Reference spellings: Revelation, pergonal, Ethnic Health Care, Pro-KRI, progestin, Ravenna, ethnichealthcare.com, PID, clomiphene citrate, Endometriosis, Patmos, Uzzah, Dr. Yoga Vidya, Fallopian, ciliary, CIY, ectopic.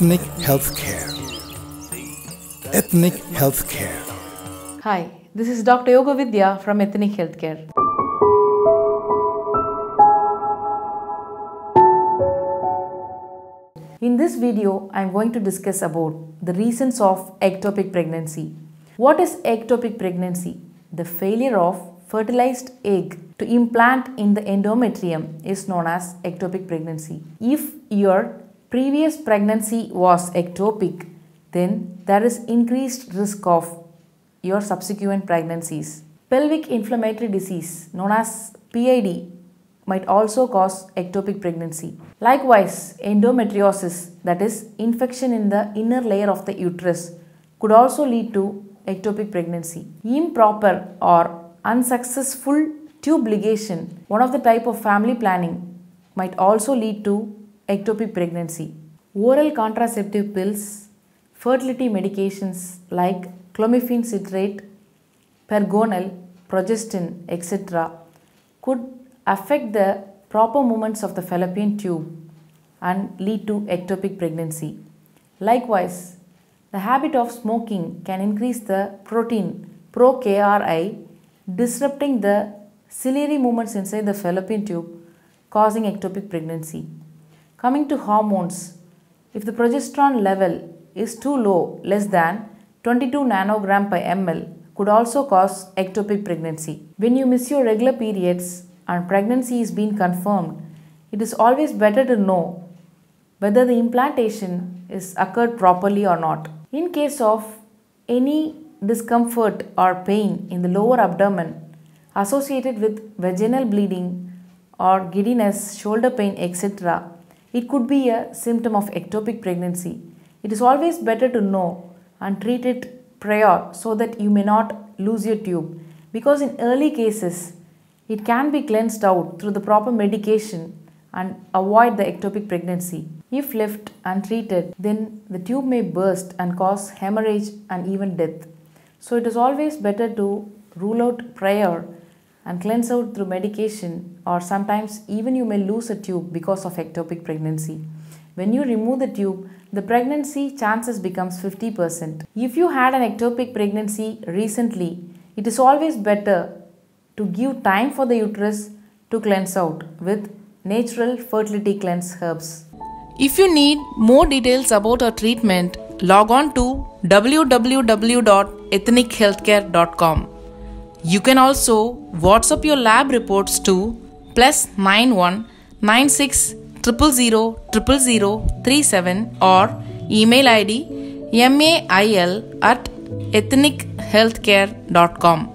Ethnic Health Care. Ethnic Health Care. Hi, this is Dr. Yoga Vidya from Ethnic Health Care. In this video, I am going to discuss about the reasons of ectopic pregnancy. What is ectopic pregnancy? The failure of fertilized egg to implant in the endometrium is known as ectopic pregnancy. If your previous pregnancy was ectopic, then there is increased risk of your subsequent pregnancies. Pelvic inflammatory disease known as PID might also cause ectopic pregnancy. Likewise, endometriosis, that is infection in the inner layer of the uterus, could also lead to ectopic pregnancy. Improper or unsuccessful tube ligation, one of the type of family planning, might also lead to ectopic pregnancy. Oral contraceptive pills, fertility medications like clomiphene citrate, pergonal, progestin, etc. could affect the proper movements of the fallopian tube and lead to ectopic pregnancy. Likewise, the habit of smoking can increase the protein Pro-KRI, disrupting the ciliary movements inside the fallopian tube, causing ectopic pregnancy. Coming to hormones, if the progesterone level is too low, less than 22 nanogram per ml, could also cause ectopic pregnancy. When you miss your regular periods and pregnancy is being confirmed, it is always better to know whether the implantation is occurred properly or not. In case of any discomfort or pain in the lower abdomen associated with vaginal bleeding or giddiness, shoulder pain, etc., it could be a symptom of ectopic pregnancy. It is always better to know and treat it prior so that you may not lose your tube, because in early cases it can be cleansed out through the proper medication and avoid the ectopic pregnancy. If left untreated, then the tube may burst and cause hemorrhage and even death. So it is always better to rule out prior and cleanse out through medication, or sometimes even you may lose a tube because of ectopic pregnancy. When you remove the tube, the pregnancy chances becomes 50%. If you had an ectopic pregnancy recently, it is always better to give time for the uterus to cleanse out with natural fertility cleanse herbs. If you need more details about our treatment, log on to www.ethnichealthcare.com. You can also WhatsApp your lab reports to +91 96 000 000 37 or email id mail@ethnichealthcare.com.